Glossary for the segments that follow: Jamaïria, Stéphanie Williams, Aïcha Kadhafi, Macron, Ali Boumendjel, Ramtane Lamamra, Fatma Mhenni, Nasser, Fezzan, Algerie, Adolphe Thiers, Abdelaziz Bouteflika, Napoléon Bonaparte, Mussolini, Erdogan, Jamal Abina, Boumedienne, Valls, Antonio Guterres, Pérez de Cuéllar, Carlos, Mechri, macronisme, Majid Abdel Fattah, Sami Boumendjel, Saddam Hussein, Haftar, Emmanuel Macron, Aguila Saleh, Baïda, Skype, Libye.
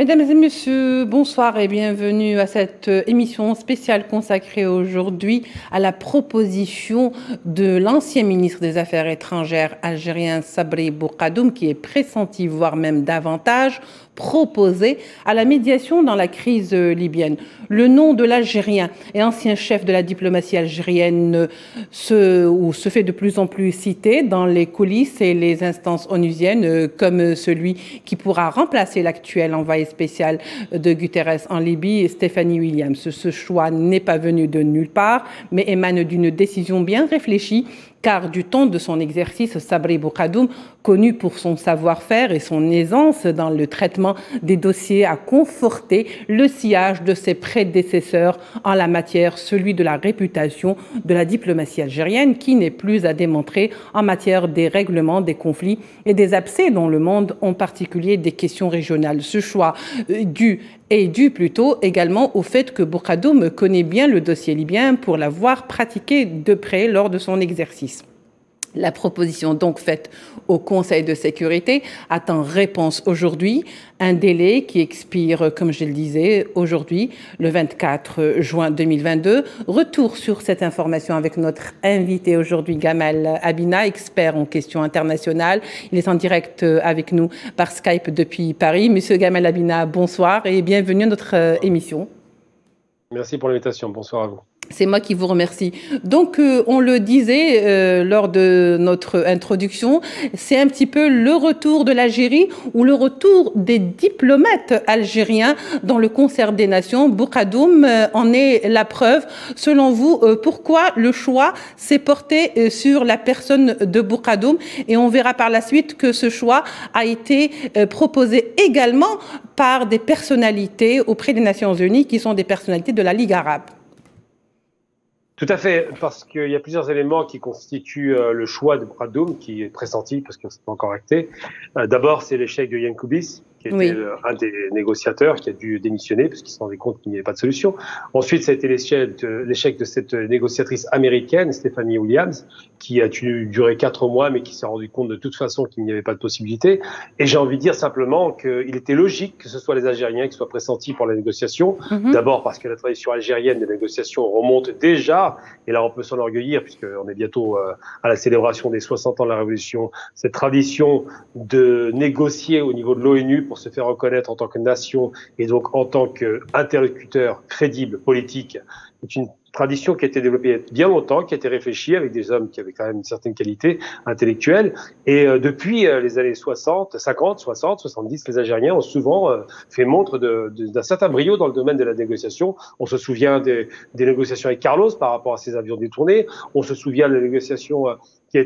Mesdames et messieurs, bonsoir et bienvenue à cette émission spéciale consacrée aujourd'hui à la proposition de l'ancien ministre des Affaires étrangères algérien Sabri Boukadoum, qui est pressenti, voire même davantage, proposé à la médiation dans la crise libyenne. Le nom de l'Algérien et ancien chef de la diplomatie algérienne se fait de plus en plus citer dans les coulisses et les instances onusiennes comme celui qui pourra remplacer l'actuel envoyé spécial de Guterres en Libye, Stéphanie Williams. Ce choix n'est pas venu de nulle part, mais émane d'une décision bien réfléchie, car du temps de son exercice, Sabri Boukadoum, connu pour son savoir-faire et son aisance dans le traitement des dossiers, a conforté le sillage de ses prédécesseurs en la matière, celui de la réputation de la diplomatie algérienne, qui n'est plus à démontrer en matière des règlements, des conflits et des abcès dans le monde, en particulier des questions régionales. Ce choix est dû également au fait que Boukadoum connaît bien le dossier libyen pour l'avoir pratiqué de près lors de son exercice. La proposition donc faite au Conseil de sécurité attend réponse aujourd'hui, un délai qui expire, comme je le disais, aujourd'hui, le 24 juin 2022. Retour sur cette information avec notre invité aujourd'hui, Jamal Abina, expert en questions internationales. Il est en direct avec nous par Skype depuis Paris. Monsieur Jamal Abina, bonsoir et bienvenue à notre émission. Merci pour l'invitation. Bonsoir à vous. C'est moi qui vous remercie. Donc, on le disait lors de notre introduction, c'est un petit peu le retour de l'Algérie ou le retour des diplomates algériens dans le concert des nations. Boukadoum en est la preuve. Selon vous, pourquoi le choix s'est porté sur la personne de Boukadoum? Et on verra par la suite que ce choix a été proposé également par des personnalités auprès des Nations Unies, qui sont des personnalités de la Ligue arabe. Tout à fait, parce qu'il y a plusieurs éléments qui constituent le choix de Boukadoum, qui est pressenti, parce que c'est pas encore acté. D'abord, c'est l'échec de Yankoubis, qui était un des négociateurs, qui a dû démissionner, parce qu'il se rendait compte qu'il n'y avait pas de solution. Ensuite, ça a été l'échec de cette négociatrice américaine, Stéphanie Williams, qui a duré 4 mois, mais qui s'est rendu compte de toute façon qu'il n'y avait pas de possibilité. Et j'ai envie de dire simplement qu'il était logique que ce soit les Algériens qui soient pressentis pour la négociation. D'abord, parce que la tradition algérienne des négociations remonte déjà. Et là, on peut s'enorgueillir, puisqu'on est bientôt à la célébration des 60 ans de la Révolution. Cette tradition de négocier au niveau de l'ONU pour se faire reconnaître en tant que nation et donc en tant qu'interlocuteur crédible, politique, est une tradition qui a été développée il y a bien longtemps, qui a été réfléchie avec des hommes qui avaient quand même une certaine qualité intellectuelle. Et depuis les années 60, 50, 60, 70, les Algériens ont souvent fait montre d'un certain brio dans le domaine de la négociation. On se souvient des négociations avec Carlos par rapport à ses avions détournés. On se souvient des négociations qui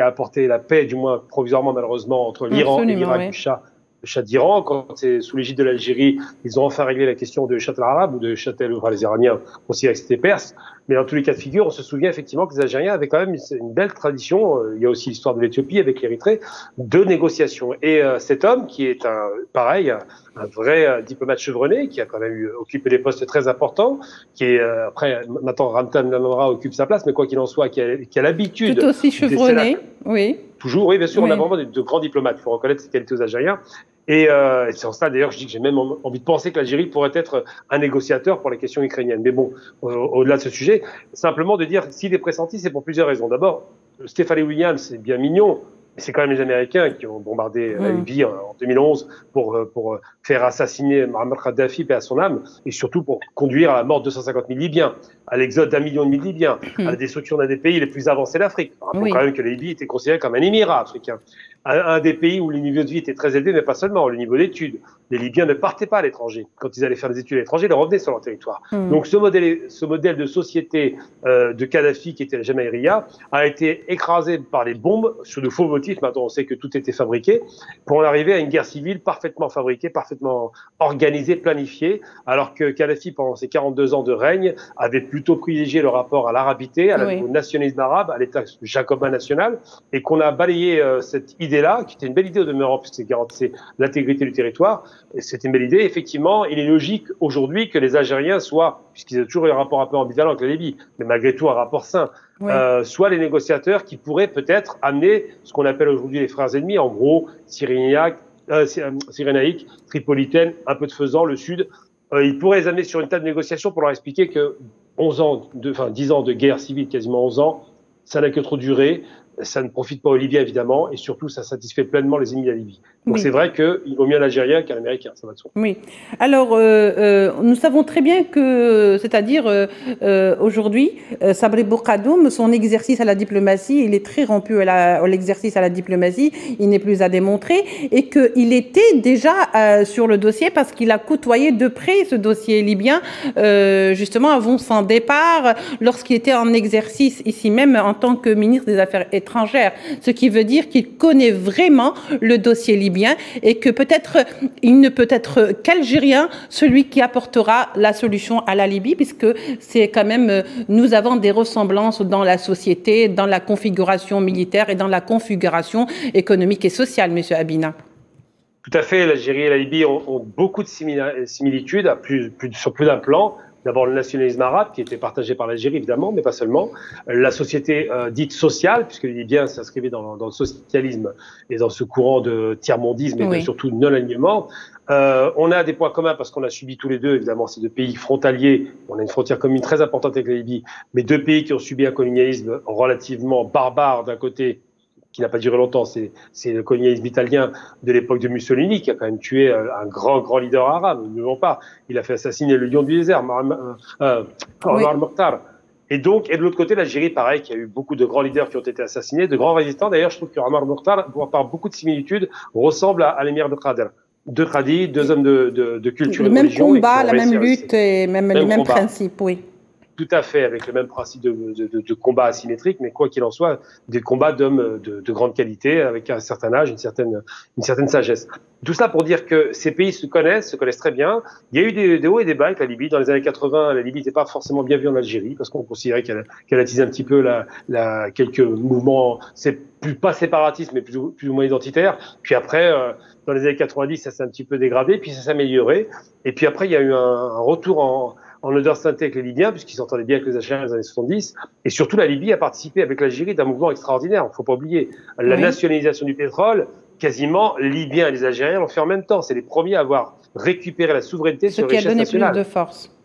a apporté la paix, du moins provisoirement malheureusement, entre l'Iran et l'Irak du Shah. Le Shah d'Iran, quand c'est sous l'égide de l'Algérie, ils ont enfin réglé la question de Chatt al-Arab ou de Chatt al-Arab, enfin les Iraniens considèrent que c'était perse. Mais dans tous les cas de figure, on se souvient effectivement que les Algériens avaient quand même une belle tradition, il y a aussi l'histoire de l'Éthiopie avec l'Érythrée, de négociations. Et cet homme, qui est un vrai diplomate chevronné, qui a quand même occupé des postes très importants, qui est, après, maintenant Ramtane Lamamra occupe sa place, mais quoi qu'il en soit, qui a l'habitude... Tout aussi chevronné, oui. Toujours, oui, bien sûr, on a vraiment de grands diplomates. Il faut reconnaître ses qualités aux Algériens. Et c'est en ça, d'ailleurs, je dis que j'ai même envie de penser que l'Algérie pourrait être un négociateur pour les questions ukrainiennes. Mais bon, au-delà de ce sujet, simplement de dire s'il est pressenti, c'est pour plusieurs raisons. D'abord, Stéphanie Williams, c'est bien mignon, mais c'est quand même les Américains qui ont bombardé Libye en 2011 pour faire assassiner Mouammar Kadhafi, paix à son âme, et surtout pour conduire à la mort de 250 000 Libyens, à l'exode d'1,5 million de Libyens, à la destruction d'un des pays les plus avancés d'Afrique. Rappelons quand même que la Libye était considérée comme un émirat africain. Un des pays où le niveau de vie était très élevé, mais pas seulement, le niveau d'études. Les Libyens ne partaient pas à l'étranger. Quand ils allaient faire des études à l'étranger, ils revenaient sur leur territoire. Donc ce modèle de société de Kadhafi, qui était la Jamaïria, a été écrasé par les bombes, sur de faux motifs. Maintenant, on sait que tout était fabriqué, pour en arriver à une guerre civile parfaitement fabriquée, parfaitement organisée, planifiée, alors que Kadhafi, pendant ses 42 ans de règne, avait plutôt privilégié le rapport à l'arabité, au nationalisme arabe, à l'état jacobin national, et qu'on a balayé cette idée-là, qui était une belle idée au demeurant, puisque garantissait l'intégrité du territoire. C'était une belle idée. Effectivement, il est logique aujourd'hui que les Algériens soient, puisqu'ils ont toujours eu un rapport un peu ambivalent avec la Libye, mais malgré tout un rapport sain, soient les négociateurs qui pourraient peut-être amener ce qu'on appelle aujourd'hui les frères ennemis, en gros Cyrénaïque, Cyrénaïque, Tripolitaine, un peu de Fezzan, le sud. Ils pourraient les amener sur une table de négociation pour leur expliquer que 10 ans de guerre civile, quasiment 11 ans, ça n'a que trop duré, ça ne profite pas aux Libyens évidemment, et surtout ça satisfait pleinement les ennemis de la Libye. Donc oui, c'est vrai qu'il vaut mieux un Algérien qu'un Américain, ça va de soi. Oui. Alors, nous savons très bien que, c'est-à-dire aujourd'hui, Sabri Boukadoum, son exercice à la diplomatie, il est très rompu à l'exercice à la diplomatie, il n'est plus à démontrer, et qu'il était déjà sur le dossier parce qu'il a côtoyé de près ce dossier libyen, justement avant son départ, lorsqu'il était en exercice ici même en tant que ministre des Affaires étrangères, ce qui veut dire qu'il connaît vraiment le dossier libyen et que peut-être il ne peut être qu'Algérien celui qui apportera la solution à la Libye, puisque c'est quand même, nous avons des ressemblances dans la société, dans la configuration militaire et dans la configuration économique et sociale, monsieur Abina. Tout à fait, l'Algérie et la Libye ont beaucoup de similitudes à sur plus d'un plan. D'abord le nationalisme arabe qui était partagé par l'Algérie évidemment, mais pas seulement. La société dite sociale, puisque les Libyens s'inscrivaient dans le socialisme et dans ce courant de tiers-mondisme et oui, surtout non-alignement. On a des points communs parce qu'on a subi tous les deux, évidemment, ces deux pays frontaliers. On a une frontière commune très importante avec la Libye, mais deux pays qui ont subi un colonialisme relativement barbare d'un côté, qui n'a pas duré longtemps, c'est le colonialisme italien de l'époque de Mussolini, qui a quand même tué un grand leader arabe, ne l'oublions pas. Il a fait assassiner le lion du désert, Omar Mokhtar. Et de l'autre côté, l'Algérie, pareil, qui a eu beaucoup de grands leaders qui ont été assassinés, de grands résistants. D'ailleurs, je trouve que Omar Mokhtar, par beaucoup de similitudes, ressemble à l'émir de Khadi. Deux hommes de culture et de religion. Le même combat, la même lutte et les mêmes principes, oui. Tout à fait, avec le même principe de combat asymétrique, mais quoi qu'il en soit, des combats d'hommes de grande qualité, avec un certain âge, une certaine sagesse. Tout cela pour dire que ces pays se connaissent très bien. Il y a eu des hauts et des bas avec la Libye. Dans les années 80, la Libye n'était pas forcément bien vue en Algérie, parce qu'on considérait qu'elle attisait un petit peu quelques mouvements, pas séparatistes, mais plus ou moins identitaires. Puis après, dans les années 90, ça s'est un petit peu dégradé, puis ça s'est amélioré. Et puis après, il y a eu un retour en odeur sainteté avec les Libyens, puisqu'ils s'entendaient bien avec les Algériens des années 70. Et surtout, la Libye a participé avec l'Algérie d'un mouvement extraordinaire. Il ne faut pas oublier la nationalisation du pétrole. Quasiment, les Libyens et les Algériens l'ont fait en même temps. C'est les premiers à avoir récupéré la souveraineté sur les richesses nationales. Ce qui a donné plus de force.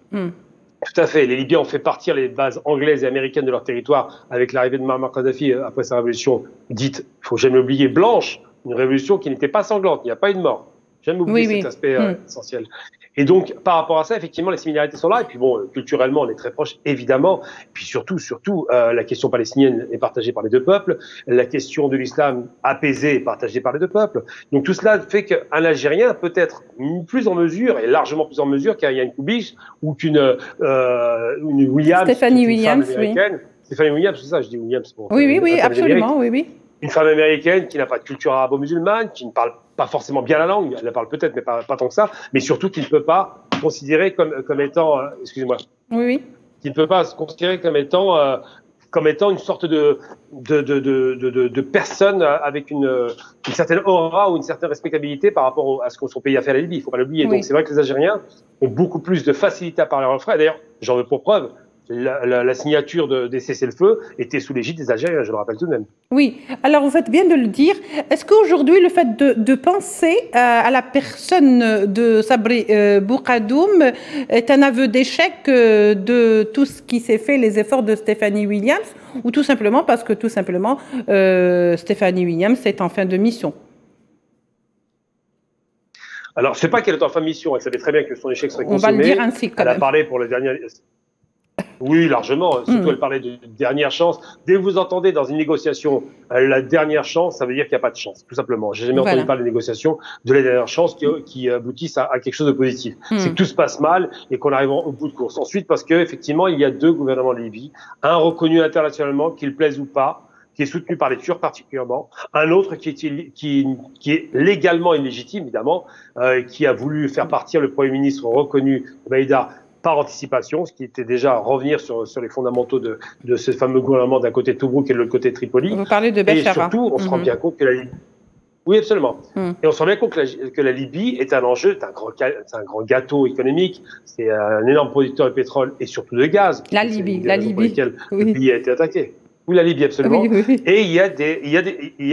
Tout à fait. Les Libyens ont fait partir les bases anglaises et américaines de leur territoire avec l'arrivée de Mouammar Kadhafi après sa révolution dite, il ne faut jamais oublier, blanche. Une révolution qui n'était pas sanglante. Il n'y a pas eu de mort. J'aime oublier cet aspect essentiel. Et donc, par rapport à ça, effectivement, les similarités sont là. Et puis bon, culturellement, on est très proches, évidemment. Et puis surtout, la question palestinienne est partagée par les deux peuples. La question de l'islam apaisée est partagée par les deux peuples. Donc tout cela fait qu'un Algérien peut être plus en mesure, et largement plus en mesure qu'un Yankoubis ou qu'une Williams. Stéphanie Williams, oui. Stéphanie Williams, c'est ça, je dis Williams. Bon, oui, absolument, oui. Une femme américaine qui n'a pas de culture arabo-musulmane, qui ne parle pas forcément bien la langue, elle la parle peut-être, mais pas tant que ça, mais surtout qui ne peut pas considérer comme étant, excusez-moi, qui ne peut pas se considérer comme étant une sorte de personne avec une certaine aura ou une certaine respectabilité par rapport à ce que son pays a fait à la Libye, il ne faut pas l'oublier. Donc c'est vrai que les Algériens ont beaucoup plus de facilité à parler en français. D'ailleurs, j'en veux pour preuve, la signature des cessez-le-feu était sous l'égide des Algériens, je le rappelle tout de même. Oui, alors vous faites bien de le dire. Est-ce qu'aujourd'hui, le fait de penser à la personne de Sabri Boukadoum est un aveu d'échec de tout ce qui s'est fait, les efforts de Stéphanie Williams, ou tout simplement parce que Stéphanie Williams est en fin de mission? Alors, ce n'est pas qu'elle est en fin de mission, elle savait très bien que son échec serait consommé. On va le dire ainsi quand même. Elle a parlé pour le dernier... Oui, largement. Surtout, elle parlait de dernière chance. Dès que vous entendez dans une négociation la dernière chance, ça veut dire qu'il n'y a pas de chance, tout simplement. J'ai jamais entendu parler de négociations de la dernière chance qui aboutissent à quelque chose de positif. C'est que tout se passe mal et qu'on arrive au bout de course. Ensuite, parce qu'effectivement, il y a deux gouvernements de Libye. Un reconnu internationalement, qu'il plaise ou pas, qui est soutenu par les Turcs particulièrement, un autre qui est légalement illégitime, évidemment, qui a voulu faire partir le Premier ministre reconnu, Baïda, par anticipation, ce qui était déjà revenir sur les fondamentaux de ce fameux gouvernement d'un côté de Tobrouk et de l'autre côté de Tripoli. Vous parlez de Béchara. Et surtout, on se rend bien compte que la Libye... Oui, absolument. Et on se rend bien compte que la Libye est un enjeu, c'est un grand gâteau économique, c'est un énorme producteur de pétrole et surtout de gaz. La Libye. La Libye. Pour laquelle le pays a été attaqué. Oui, la Libye, absolument. Oui, oui. Et il y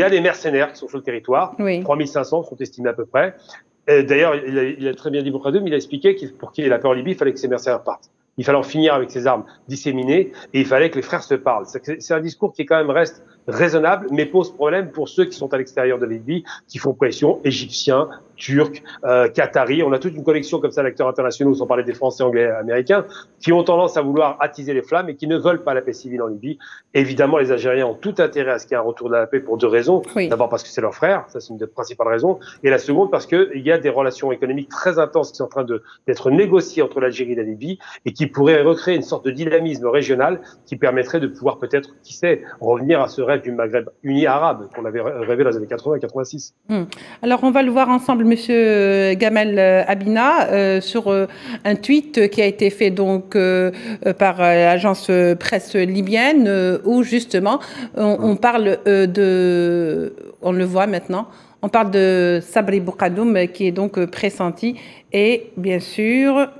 a des mercenaires qui sont sur le territoire. Oui. 3500 sont estimés à peu près. D'ailleurs, il a très bien dit Boukadoum, il a expliqué que pour qu'il ait la paix en Libye, il fallait que ces mercenaires partent. Il fallait en finir avec ces armes disséminées et il fallait que les frères se parlent. C'est un discours qui quand même reste raisonnable, mais pose problème pour ceux qui sont à l'extérieur de la Libye, qui font pression, égyptiens, turcs, qataris. On a toute une collection comme ça d'acteurs internationaux, sans parler des Français, Anglais, Américains, qui ont tendance à vouloir attiser les flammes et qui ne veulent pas la paix civile en Libye. Évidemment, les Algériens ont tout intérêt à ce qu'il y ait un retour de la paix pour deux raisons. Oui. D'abord parce que c'est leur frère, ça c'est une des principales raisons, et la seconde parce qu'il y a des relations économiques très intenses qui sont en train d'être négociées entre l'Algérie et la Libye et qui pourraient recréer une sorte de dynamisme régional qui permettrait de pouvoir peut-être, qui sait, revenir à ce rêve du Maghreb uni arabe qu'on avait rêvé dans les années 80 et 86. Alors on va le voir ensemble, monsieur Jamal Abina, sur un tweet qui a été fait donc par l'agence presse libyenne où justement on parle de, on le voit maintenant, on parle de Sabri Boukadoum qui est donc pressenti et bien sûr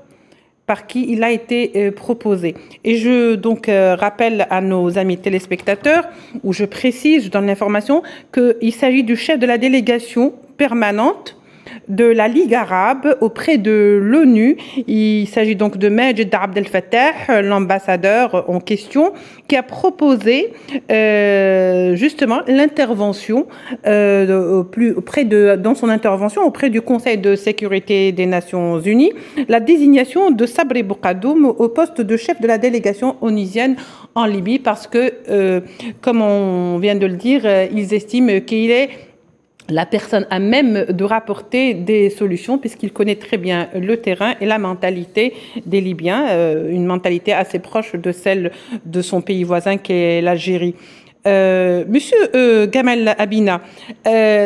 par qui il a été proposé. Et je donc rappelle à nos amis téléspectateurs, où je précise, je donne l'information, qu'il s'agit du chef de la délégation permanente de la Ligue arabe auprès de l'ONU. Il s'agit donc de Majid Abdel Fattah, l'ambassadeur en question, qui a proposé justement l'intervention dans son intervention auprès du Conseil de sécurité des Nations Unies, la désignation de Sabri Boukadoum au poste de chef de la délégation onisienne en Libye, parce que, comme on vient de le dire, ils estiment qu'il est la personne à même de rapporter des solutions puisqu'il connaît très bien le terrain et la mentalité des Libyens, une mentalité assez proche de celle de son pays voisin qui est l'Algérie. Monsieur Jamal Abina,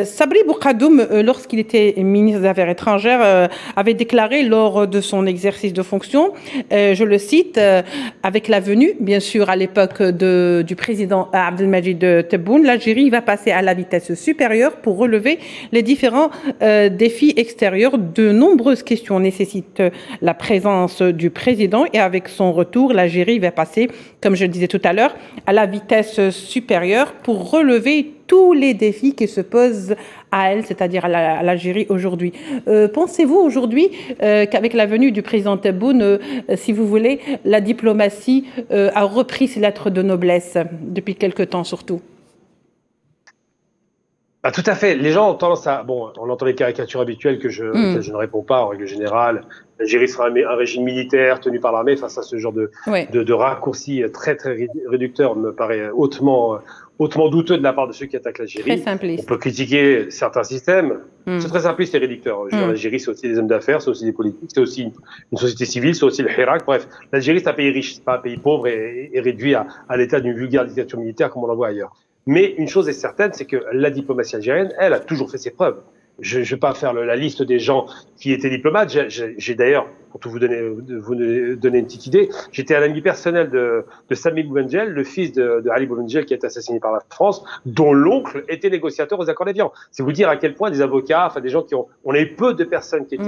Sabri Boukadoum, lorsqu'il était ministre des Affaires étrangères, avait déclaré lors de son exercice de fonction, je le cite, avec la venue, bien sûr, à l'époque du président Abdelmajid Tebboune, l'Algérie va passer à la vitesse supérieure pour relever les différents défis extérieurs. De nombreuses questions nécessitent la présence du président et avec son retour, l'Algérie va passer, comme je le disais tout à l'heure, à la vitesse supérieure pour relever tous les défis qui se posent à elle, c'est-à-dire à l'Algérie aujourd'hui. Pensez-vous aujourd'hui qu'avec la venue du président Tebboune, si vous voulez, la diplomatie a repris ses lettres de noblesse, depuis quelque temps surtout? Ah, tout à fait. Les gens ont tendance à... Bon, on entend les caricatures habituelles que je ne réponds pas en règle générale. L'Algérie sera un régime militaire tenu par l'armée. Face à ce genre de raccourci très, très réducteur, me paraît hautement douteux de la part de ceux qui attaquent l'Algérie. On peut critiquer certains systèmes. C'est très simpliste et réducteur. L'Algérie, c'est aussi des hommes d'affaires, c'est aussi des politiques, c'est aussi une société civile, c'est aussi le Hirak. Bref, l'Algérie, c'est un pays riche, c'est pas un pays pauvre et réduit à l'état d'une vulgaire dictature militaire comme on l'en voit ailleurs. Mais une chose est certaine, c'est que la diplomatie algérienne, elle, a toujours fait ses preuves. Je ne vais pas faire la liste des gens qui étaient diplomates. J'ai d'ailleurs, pour tout vous donner une petite idée, j'étais un ami personnel de Sami Boumendjel, le fils de Ali Boumendjel qui a été assassiné par la France, dont l'oncle était négociateur aux accords d'Évian. C'est vous dire à quel point des avocats, enfin des gens qui ont... On a eu peu de personnes qui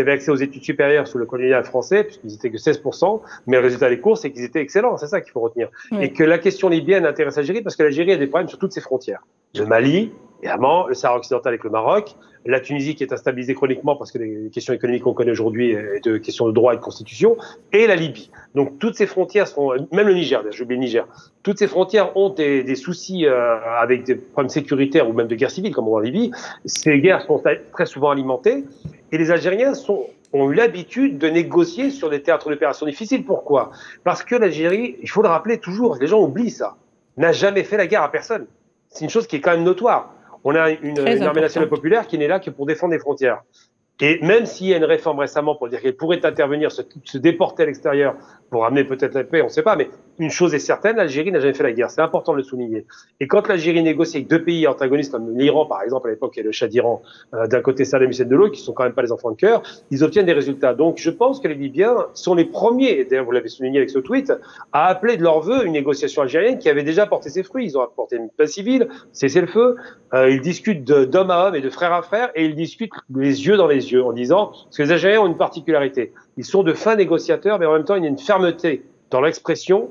avaient accès aux études supérieures sous le colonial français, puisqu'ils étaient que 16%, mais le résultat des courses, c'est qu'ils étaient excellents, c'est ça qu'il faut retenir. Et que la question libyenne intéresse l'Algérie, parce que l'Algérie a des problèmes sur toutes ses frontières. Le Mali... Évidemment, le Sahara occidental avec le Maroc, la Tunisie qui est instabilisée chroniquement parce que les questions économiques qu'on connaît aujourd'hui et de questions de droit et de constitution, et la Libye. Donc toutes ces frontières sont, même le Niger, j'ai oublié le Niger, toutes ces frontières ont des soucis avec des problèmes sécuritaires ou même de guerre civile comme on voit en Libye. Ces guerres sont très souvent alimentées et les Algériens ont eu l'habitude de négocier sur des théâtres d'opérations difficiles. Pourquoi? Parce que l'Algérie, il faut le rappeler toujours, les gens oublient ça, n'a jamais fait la guerre à personne. C'est une chose qui est quand même notoire. On a une armée nationale populaire qui n'est là que pour défendre les frontières. Et même s'il y a une réforme récemment pour dire qu'elle pourrait intervenir, se déporter à l'extérieur pour amener peut-être la paix, on ne sait pas, mais une chose est certaine, l'Algérie n'a jamais fait la guerre. C'est important de le souligner. Et quand l'Algérie négocie avec deux pays antagonistes, comme l'Iran par exemple à l'époque et le Shah d'Iran, d'un côté Saddam Hussein de l'autre, qui ne sont quand même pas les enfants de cœur, ils obtiennent des résultats. Donc je pense que les Libyens sont les premiers, d'ailleurs vous l'avez souligné avec ce tweet, à appeler de leur vœu une négociation algérienne qui avait déjà porté ses fruits. Ils ont apporté une paix civile, cessez-le-feu, ils discutent d'homme à homme et de frère à frère, et ils discutent les yeux dans les yeux. En disant, parce que les Algériens ont une particularité, ils sont de fins négociateurs, mais en même temps, il y a une fermeté dans l'expression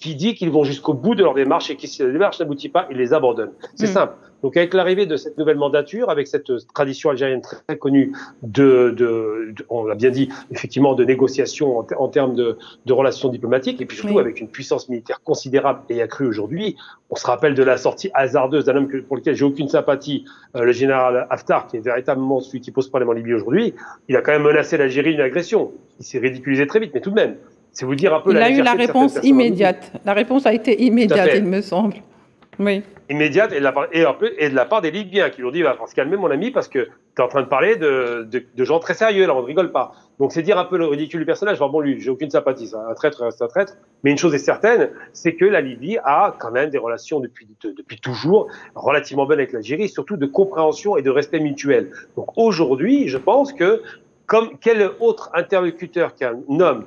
qui dit qu'ils vont jusqu'au bout de leur démarche et que si la démarche n'aboutit pas, ils les abandonnent. C'est simple. Donc avec l'arrivée de cette nouvelle mandature, avec cette tradition algérienne très connue de on l'a bien dit, effectivement, de négociations en termes de relations diplomatiques, et puis surtout avec une puissance militaire considérable et accrue aujourd'hui. On se rappelle de la sortie hasardeuse d'un homme pour lequel j'ai aucune sympathie, le général Haftar, qui est véritablement celui qui pose problème en Libye aujourd'hui. Il a quand même menacé l'Algérie d'une agression. Il s'est ridiculisé très vite, mais tout de même. C'est vous dire un peu la réponse immédiate. La réponse a été immédiate, il me semble. Oui. Immédiate et de la part des Libyens qui lui ont dit, va falloir se calmer mon ami parce que tu es en train de parler de gens très sérieux, là on ne rigole pas. Donc c'est dire un peu le ridicule du personnage. Alors bon, lui, j'ai aucune sympathie, ça. Un traître reste un traître. Mais une chose est certaine, c'est que la Libye a quand même des relations depuis toujours relativement bonnes avec l'Algérie, surtout de compréhension et de respect mutuel. Donc aujourd'hui, je pense que comme quel autre interlocuteur qu'un homme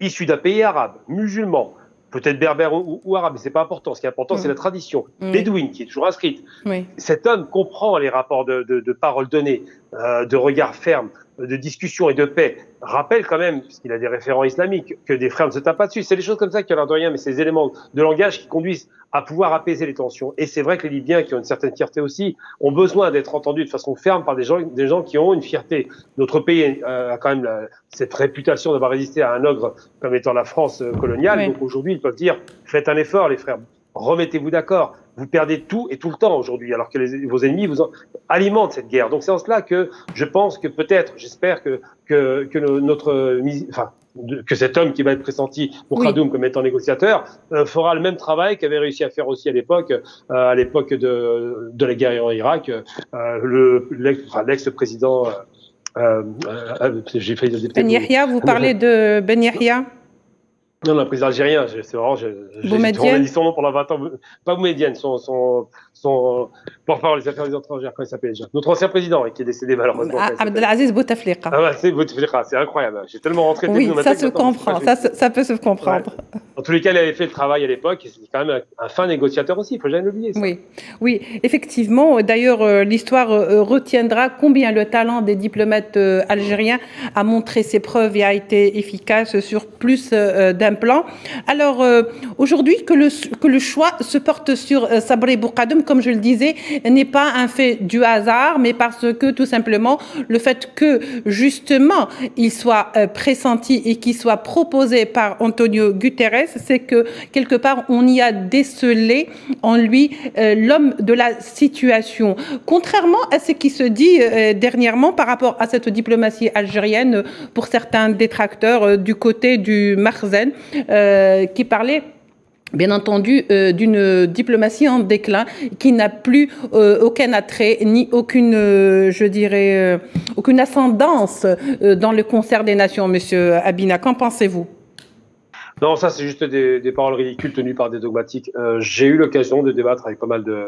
issu d'un pays arabe, musulman, peut-être berbère ou arabe, mais ce n'est pas important. Ce qui est important, c'est la tradition. Bédouine, qui est toujours inscrite. Oui. Cet homme comprend les rapports de paroles données, de regards fermes, de discussions et de paix. Rappelle quand même, puisqu'il a des référents islamiques, que des frères ne se tapent pas dessus. C'est des choses comme ça qui ont l'air de rien, mais c'est des éléments de langage qui conduisent à pouvoir apaiser les tensions. Et c'est vrai que les Libyens, qui ont une certaine fierté aussi, ont besoin d'être entendus de façon ferme par des gens qui ont une fierté. Notre pays a quand même cette réputation d'avoir résisté à un ogre comme étant la France coloniale. Oui. Donc aujourd'hui, ils peuvent dire, faites un effort les frères, remettez-vous d'accord. Vous perdez tout et tout le temps aujourd'hui, alors que vos ennemis vous alimentent cette guerre. Donc c'est en cela que je pense que peut-être, j'espère que cet homme qui va être pressenti pour Boukadoum comme étant négociateur fera le même travail qu'avait réussi à faire aussi à l'époque de la guerre en Irak, l'ex-président. J'ai failli dire Ben Yahya, vous parlez de Ben Yahya? Non, le président algérien, c'est vraiment, j'ai dit son nom pendant 20 ans, pas Boumedienne, son porte-parole des affaires étrangères, comment il s'appelle déjà, notre ancien président, qui est décédé malheureusement. Abdelaziz Bouteflika. Ah, c'est Bouteflika, c'est incroyable, j'ai tellement rentré... Oui, ça se comprend, ça peut se comprendre. Ouais. En tous les cas, il avait fait le travail à l'époque, et c'est quand même un fin négociateur aussi, il ne faut jamais l'oublier. Oui. Oui, effectivement, d'ailleurs, l'histoire retiendra combien le talent des diplomates algériens a montré ses preuves et a été efficace sur plus d'un plan. Alors, aujourd'hui, que le choix se porte sur Sabri Boukadoum, comme je le disais, n'est pas un fait du hasard, mais parce que, tout simplement, le fait que, justement, il soit pressenti et qu'il soit proposé par Antonio Guterres, c'est que, quelque part, on y a décelé en lui l'homme de la situation. Contrairement à ce qui se dit dernièrement par rapport à cette diplomatie algérienne, pour certains détracteurs du côté du Makhzen, qui parlait bien entendu d'une diplomatie en déclin qui n'a plus aucun attrait ni aucune, je dirais, aucune ascendance dans le concert des nations. Monsieur Abina, qu'en pensez-vous? Non, ça c'est juste des paroles ridicules tenues par des dogmatiques. J'ai eu l'occasion de débattre avec pas mal de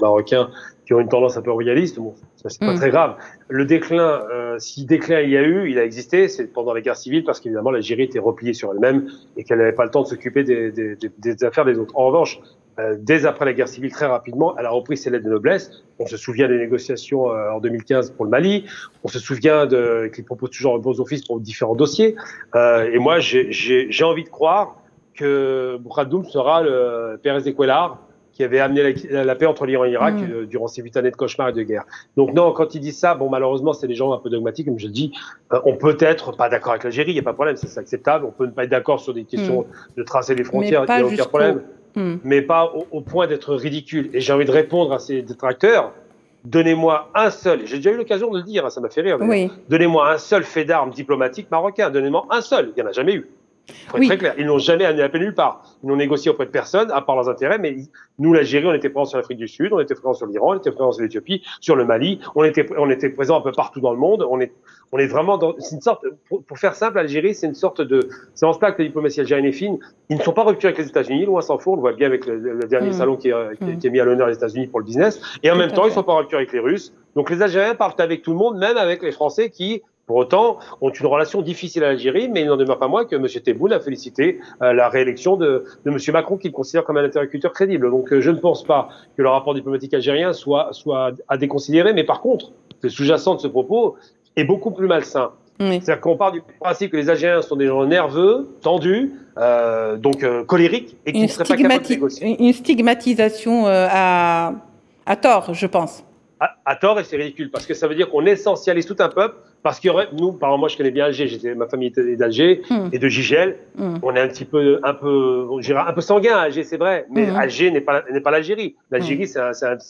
Marocains qui ont une tendance un peu royaliste. Bon, ça c'est pas très grave. Le déclin, si déclin il y a eu, il a existé, c'est pendant la guerre civile parce qu'évidemment l'Algérie était repliée sur elle-même et qu'elle n'avait pas le temps de s'occuper des affaires des autres. En revanche, dès après la guerre civile, très rapidement, elle a repris ses lettres de noblesse. On se souvient des négociations en 2015 pour le Mali. On se souvient qu'il propose toujours de bons offices pour différents dossiers. Et moi, j'ai envie de croire que Boukadoum sera le Pérez de Cuéllar qui avait amené la paix entre l'Iran et l'Irak durant ces 8 années de cauchemar et de guerre. Donc non, quand ils disent ça, bon, malheureusement, c'est des gens un peu dogmatiques, comme je le dis. On peut être pas d'accord avec l'Algérie, il n'y a pas de problème, c'est acceptable. On peut ne pas être d'accord sur des questions de tracer les frontières, il n'y a aucun problème. Mais pas au point d'être ridicule. Et j'ai envie de répondre à ces détracteurs. Donnez-moi un seul, j'ai déjà eu l'occasion de le dire, ça m'a fait rire. Oui. Donnez-moi un seul fait d'armes diplomatique marocain. Donnez-moi un seul, il n'y en a jamais eu. Pour être très clair, ils n'ont jamais amené la paix nulle part. Ils n'ont négocié auprès de personne, à part leurs intérêts, mais nous, l'Algérie, on était présents sur l'Afrique du Sud, on était présents sur l'Iran, on était présents sur l'Éthiopie, sur le Mali, on était présents un peu partout dans le monde, on est vraiment dans, c'est une sorte, pour faire simple, l'Algérie, c'est une sorte de, c'est en cela que la diplomatie algérienne est fine, ils ne sont pas rupturés avec les États-Unis, loin s'en faut, on le voit bien avec le dernier salon qui est mis à l'honneur des États-Unis pour le business, et en même temps, ils ne sont pas rupturés avec les Russes, donc les Algériens partent avec tout le monde, même avec les Français qui, pour autant, ont une relation difficile à l'Algérie, mais il n'en demeure pas moins que M. Tebboune a félicité la réélection de M. Macron, qu'il considère comme un interlocuteur crédible. Donc je ne pense pas que le rapport diplomatique algérien soit à déconsidérer, mais par contre, le sous-jacent de ce propos est beaucoup plus malsain. C'est-à-dire qu'on part du principe que les Algériens sont des gens nerveux, tendus, colérique et qui ne serait pas capable de négocier. Une stigmatisation à tort, je pense. À tort, et c'est ridicule, parce que ça veut dire qu'on essentialise tout un peuple, parce que nous, par exemple, moi je connais bien Alger, ma famille était d'Alger et de Gigel, on est un peu sanguin à Alger, c'est vrai, mais Alger n'est pas l'Algérie. L'Algérie, c'est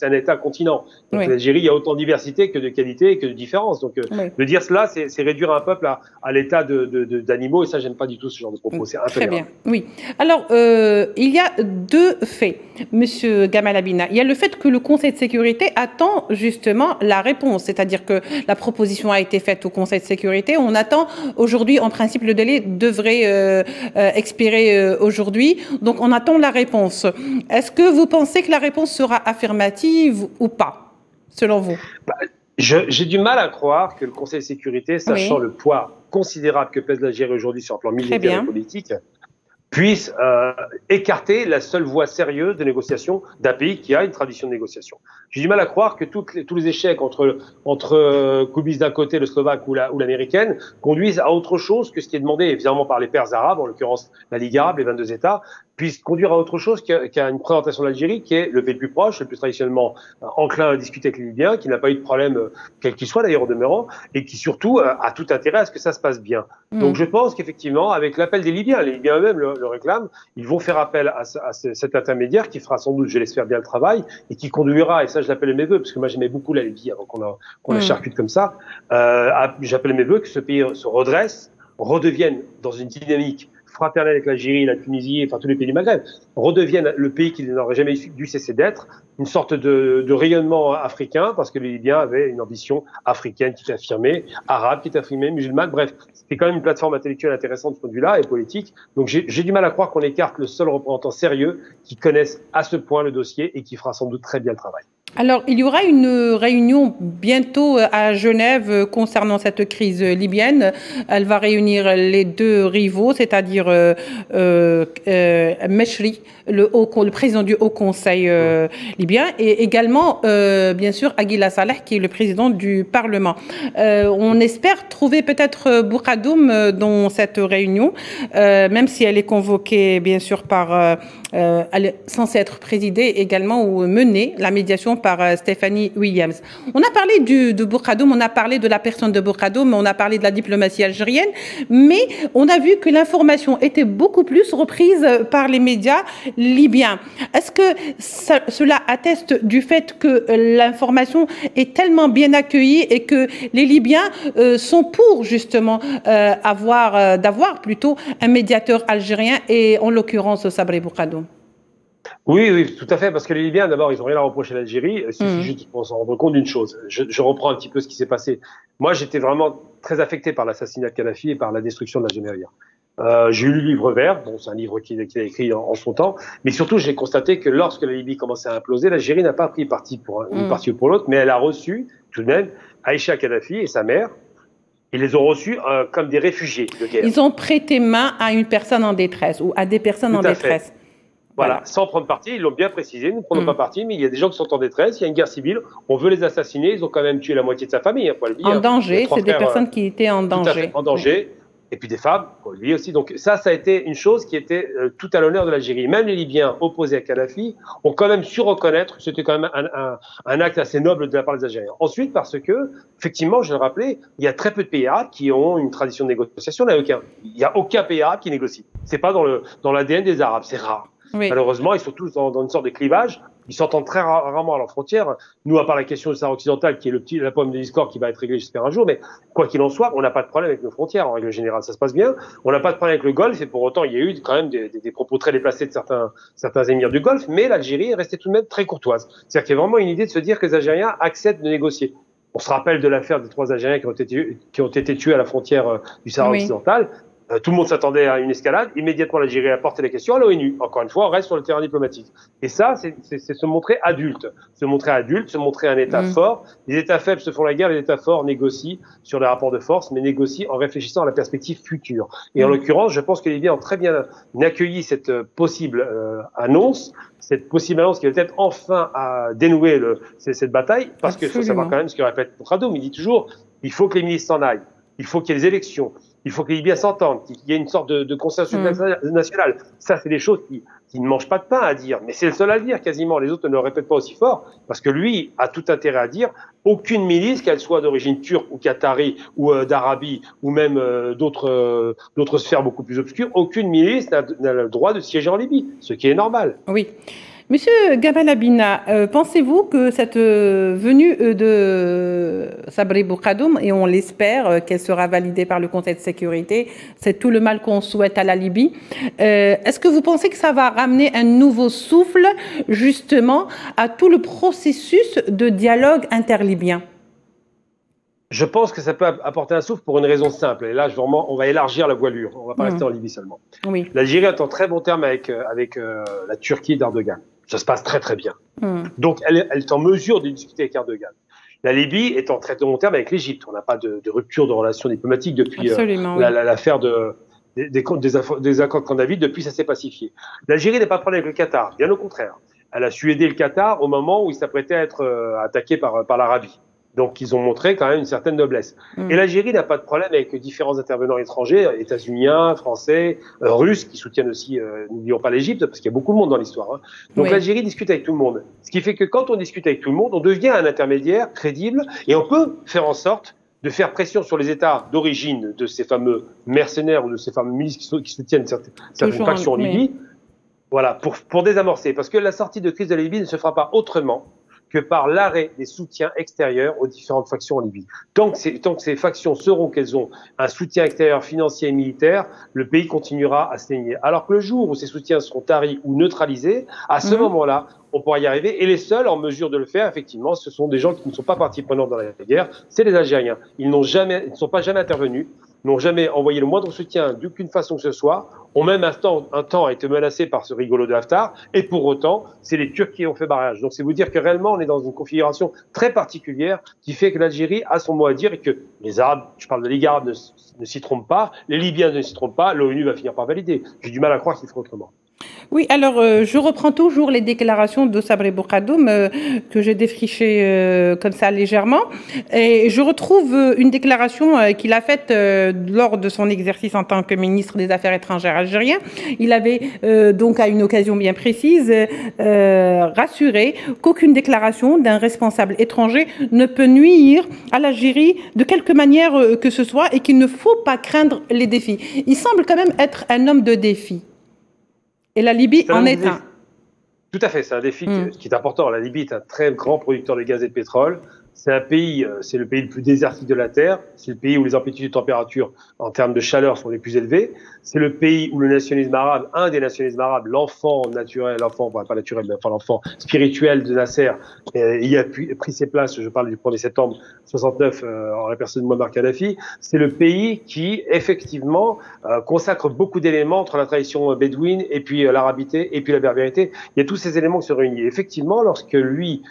un État continent. Donc l'Algérie, il y a autant de diversité que de qualité et que de différence. Donc de dire cela, c'est réduire un peuple à l'état d'animaux, et ça, j'aime pas du tout ce genre de propos. C'est intolérable. Très bien, oui. Alors, il y a deux faits, Monsieur Gamal Abina. Il y a le fait que le Conseil de sécurité attend justement la réponse, c'est-à-dire que la proposition a été faite au Conseil de sécurité. On attend aujourd'hui, en principe, le délai devrait expirer aujourd'hui. Donc, on attend la réponse. Est-ce que vous pensez que la réponse sera affirmative ou pas, selon vous? J'ai du mal à croire que le Conseil de sécurité, sachant le poids considérable que pèse l'Algérie aujourd'hui sur le plan militaire et politique, puisse écarter la seule voie sérieuse de négociation d'un pays qui a une tradition de négociation. J'ai du mal à croire que tous les échecs entre Kubis d'un côté, le Slovaque ou l'américaine, conduisent à autre chose que ce qui est demandé, évidemment, par les pères arabes, en l'occurrence la Ligue arabe, les 22 États, puisse conduire à autre chose qu'à une présentation de l'Algérie, qui est le pays le plus proche, le plus traditionnellement enclin à discuter avec les Libyens, qui n'a pas eu de problème, quel qu'il soit d'ailleurs au demeurant, et qui surtout a tout intérêt à ce que ça se passe bien. Donc je pense qu'effectivement, avec l'appel des Libyens, les Libyens eux-mêmes le réclament, ils vont faire appel à cet intermédiaire qui fera sans doute, je l'espère bien, le travail, et qui conduira, et ça je l'appelle mes voeux, parce que moi j'aimais beaucoup la Libye avant qu'on la charcute comme ça, j'appelle mes voeux que ce pays se redresse, redevienne dans une dynamique fraternelle avec l'Algérie, la Tunisie, enfin tous les pays du Maghreb, redeviennent le pays qui n'aurait jamais dû cesser d'être, une sorte de rayonnement africain, parce que les Libyens avaient une ambition africaine qui était affirmée, arabe qui était affirmée, musulmane, bref, c'était quand même une plateforme intellectuelle intéressante de ce point de vue-là et politique, donc j'ai du mal à croire qu'on écarte le seul représentant sérieux qui connaisse à ce point le dossier et qui fera sans doute très bien le travail. Alors, il y aura une réunion bientôt à Genève concernant cette crise libyenne. Elle va réunir les deux rivaux, c'est-à-dire Mechri, le président du Haut Conseil libyen, et également, bien sûr, Aguila Saleh, qui est le président du Parlement. On espère trouver peut-être Boukadoum dans cette réunion, même si elle est convoquée, bien sûr, par... elle est censée être présidée également ou menée, la médiation, par Stéphanie Williams. On a parlé de Boukadoum, on a parlé de la personne de Boukadoum, on a parlé de la diplomatie algérienne, mais on a vu que l'information était beaucoup plus reprise par les médias libyens. Est-ce que cela atteste du fait que l'information est tellement bien accueillie et que les Libyens sont pour justement d'avoir plutôt un médiateur algérien, et en l'occurrence Sabri Boukadoum? Oui, oui, tout à fait, parce que les Libyens, d'abord, ils n'ont rien à reprocher à l'Algérie, c'est juste pour s'en rendre compte d'une chose. Je reprends un petit peu ce qui s'est passé. Moi, j'étais vraiment très affecté par l'assassinat de Kadhafi et par la destruction de l'Algérie. J'ai lu le livre vert, bon, c'est un livre qu'il a écrit en son temps, mais surtout, j'ai constaté que lorsque la Libye commençait à imploser, l'Algérie n'a pas pris parti pour une partie ou pour l'autre, mais elle a reçu, tout de même, Aïcha Kadhafi et sa mère. Ils les ont reçus comme des réfugiés de guerre. Ils ont prêté main à une personne en détresse, ou à des personnes en détresse. Fait. Voilà, sans prendre parti, ils l'ont bien précisé, nous ne prenons pas parti, mais il y a des gens qui sont en détresse, il y a une guerre civile, on veut les assassiner, ils ont quand même tué la moitié de sa famille. Hein, pour le dire, en danger, c'est des personnes qui étaient en danger. Tout à fait, en danger, et puis des femmes, pour le dire aussi. Donc ça a été une chose qui était tout à l'honneur de l'Algérie. Même les Libyens opposés à Kadhafi ont quand même su reconnaître que c'était quand même un acte assez noble de la part des Algériens. Ensuite, parce que, effectivement, je le rappelais, il y a très peu de pays arabes qui ont une tradition de négociation, il n'y a aucun pays arabe qui négocie. Ce n'est pas dans l'ADN des Arabes, c'est rare. Oui. Malheureusement, ils sont tous dans une sorte de clivage. Ils s'entendent très rarement à leurs frontières. Nous, à part la question du Sahara occidental, qui est la pomme de discorde qui va être réglée, j'espère, un jour, mais quoi qu'il en soit, on n'a pas de problème avec nos frontières. En règle générale, ça se passe bien. On n'a pas de problème avec le Golfe, et pour autant, il y a eu quand même des propos très déplacés de certains émirs du Golfe, mais l'Algérie est restée tout de même très courtoise. C'est-à-dire qu'il y a vraiment une idée de se dire que les Algériens acceptent de négocier. On se rappelle de l'affaire des 3 Algériens qui ont été tués à la frontière du Sahara occidental. Tout le monde s'attendait à une escalade. Immédiatement, l'Algérie a porté la question à l'ONU. Encore une fois, on reste sur le terrain diplomatique. Et ça, c'est se montrer adulte. Se montrer adulte, se montrer un État fort. Les États faibles se font la guerre, les États forts négocient sur les rapports de force, mais négocient en réfléchissant à la perspective future. Et en l'occurrence, je pense que les Libyens ont très bien accueilli cette possible annonce, qui va peut-être enfin dénouer cette bataille, parce qu'il faut savoir quand même ce que répète Boukadoum. Il dit toujours, il faut que les ministres s'en aillent, il faut qu'il y ait des élections. Il faut que les Libyens s'entendent, qu'il y ait une sorte de consensus national. Ça, c'est des choses qui ne mangent pas de pain à dire. Mais c'est le seul à le dire, quasiment. Les autres ne le répètent pas aussi fort, parce que lui a tout intérêt à dire aucune milice, qu'elle soit d'origine turque ou qatari ou d'Arabie ou même d'autres sphères beaucoup plus obscures, aucune milice n'a le droit de siéger en Libye, ce qui est normal. Oui. Monsieur Jamal Abina, pensez-vous que cette venue de Sabri Boukadoum, et on l'espère qu'elle sera validée par le Conseil de sécurité, c'est tout le mal qu'on souhaite à la Libye, est-ce que vous pensez que ça va ramener un nouveau souffle justement à tout le processus de dialogue interlibyen? Je pense que ça peut apporter un souffle pour une raison simple. Et là, vraiment, on va élargir la voilure. On ne va pas rester en Libye seulement. Oui. L'Algérie est en très bon terme avec la Turquie d'Erdogan. Ça se passe très, très bien. Donc, elle est en mesure de discuter avec Erdogan. La Libye est en très bon terme avec l'Égypte. On n'a pas de rupture de relations diplomatiques depuis l'affaire des accords de Camp David. Depuis, ça s'est pacifié. L'Algérie n'est pas problème avec le Qatar. Bien au contraire. Elle a su aider le Qatar au moment où il s'apprêtait à être attaqué par l'Arabie. Donc, ils ont montré quand même une certaine noblesse. Et l'Algérie n'a pas de problème avec différents intervenants étrangers, états-uniens, français, russes, qui soutiennent aussi, n'oublions pas l'Égypte, parce qu'il y a beaucoup de monde dans l'histoire. Hein. Donc, l'Algérie discute avec tout le monde. Ce qui fait que quand on discute avec tout le monde, on devient un intermédiaire crédible et on peut faire en sorte de faire pression sur les États d'origine de ces fameux mercenaires ou de ces fameux milices qui soutiennent certaines factions en Libye. Voilà, pour désamorcer. Parce que la sortie de crise de la Libye ne se fera pas autrement que par l'arrêt des soutiens extérieurs aux différentes factions en Libye. Tant que ces factions seront qu'elles ont un soutien extérieur financier et militaire, le pays continuera à se saigner. Alors que le jour où ces soutiens seront taris ou neutralisés, à ce moment-là, on pourra y arriver. Et les seuls en mesure de le faire, effectivement, ce sont des gens qui ne sont pas partie prenante dans la guerre, c'est les Algériens. Ils ne sont pas jamais intervenus, n'ont jamais envoyé le moindre soutien d'aucune façon que ce soit, ont même un temps été menacés par ce rigolo de Haftar, et pour autant, c'est les Turcs qui ont fait barrage. Donc c'est vous dire que réellement, on est dans une configuration très particulière qui fait que l'Algérie a son mot à dire et que les Arabes, je parle de Ligue arabe, ne s'y trompent pas, les Libyens ne s'y trompent pas, l'ONU va finir par valider. J'ai du mal à croire qu'ils feront autrement. Oui, alors je reprends toujours les déclarations de Sabri Boukadoum que j'ai défrichées comme ça légèrement. Et je retrouve une déclaration qu'il a faite lors de son exercice en tant que ministre des Affaires étrangères algérien. Il avait donc à une occasion bien précise rassuré qu'aucune déclaration d'un responsable étranger ne peut nuire à l'Algérie de quelque manière que ce soit et qu'il ne faut pas craindre les défis. Il semble quand même être un homme de défi. Et la Libye en est un. Tout à fait, c'est un défi qui est important. La Libye est un très grand producteur de gaz et de pétrole. C'est un pays, c'est le pays le plus désertique de la Terre. C'est le pays où les amplitudes de température en termes de chaleur sont les plus élevées. C'est le pays où le nationalisme arabe, un des nationalismes arabes, l'enfant naturel, l'enfant spirituel de Nasser, y a pris ses places, je parle du 1er septembre 69 en la personne de Mouammar Kadhafi. C'est le pays qui, effectivement, consacre beaucoup d'éléments entre la tradition bédouine et puis l'arabité et puis la berbérité. Il y a tous ces éléments qui se réunissent. Effectivement, lorsque lui,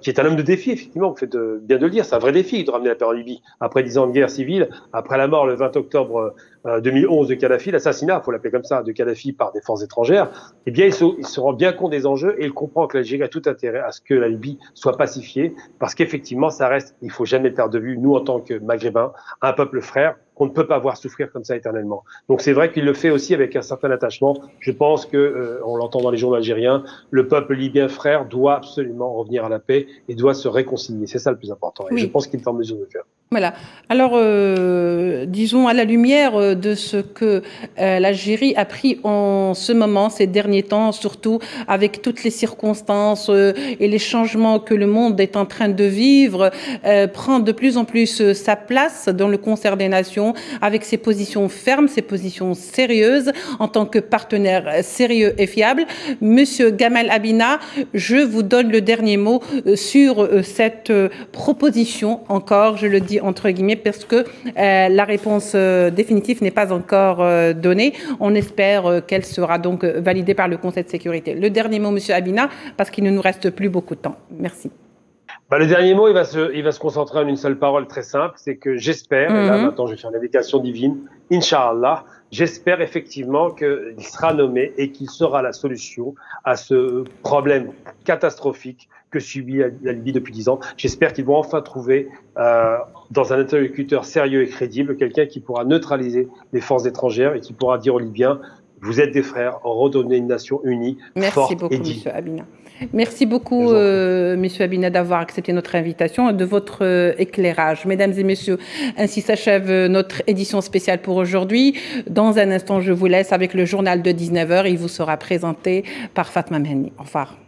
qui est un homme de défi, effectivement, vous faites bien de le dire, c'est un vrai défi de ramener la paix en Libye. Après 10 ans de guerre civile, après la mort le 20 octobre 2011 de Kadhafi, l'assassinat, il faut l'appeler comme ça, de Kadhafi par des forces étrangères, eh bien il se rend bien compte des enjeux et il comprend que l'Algérie a tout intérêt à ce que la Libye soit pacifiée, parce qu'effectivement ça reste, il ne faut jamais perdre de vue, nous en tant que Maghrébins, un peuple frère, qu'on ne peut pas voir souffrir comme ça éternellement. Donc c'est vrai qu'il le fait aussi avec un certain attachement. Je pense que, on l'entend dans les journaux algériens, le peuple libyen frère doit absolument revenir à la paix et doit se réconcilier. C'est ça le plus important. Et je pense qu'il est en mesure de le faire. Voilà. Alors, disons à la lumière de ce que l'Algérie a pris en ce moment, ces derniers temps, surtout avec toutes les circonstances et les changements que le monde est en train de vivre, prend de plus en plus sa place dans le concert des nations, avec ses positions fermes, ses positions sérieuses, en tant que partenaire sérieux et fiable. Monsieur Jamal Abina, je vous donne le dernier mot sur cette proposition encore, je le dis entre guillemets, parce que la réponse définitive n'est pas encore donnée. On espère qu'elle sera donc validée par le Conseil de sécurité. Le dernier mot, monsieur Abina, parce qu'il ne nous reste plus beaucoup de temps. Merci. Le dernier mot, il va se concentrer en une seule parole très simple, c'est que j'espère, et là maintenant je vais faire l'invocation divine, Inch'Allah, j'espère effectivement qu'il sera nommé et qu'il sera la solution à ce problème catastrophique que subit la Libye depuis 10 ans. J'espère qu'ils vont enfin trouver dans un interlocuteur sérieux et crédible quelqu'un qui pourra neutraliser les forces étrangères et qui pourra dire aux Libyens: vous êtes des frères, redonnez une nation unie, forte et digne. Merci beaucoup, Monsieur Abina. Merci beaucoup, Monsieur Abina, d'avoir accepté notre invitation et de votre éclairage. Mesdames et messieurs, ainsi s'achève notre édition spéciale pour aujourd'hui. Dans un instant, je vous laisse avec le journal de 19 h. Il vous sera présenté par Fatma Mhenni. Au revoir.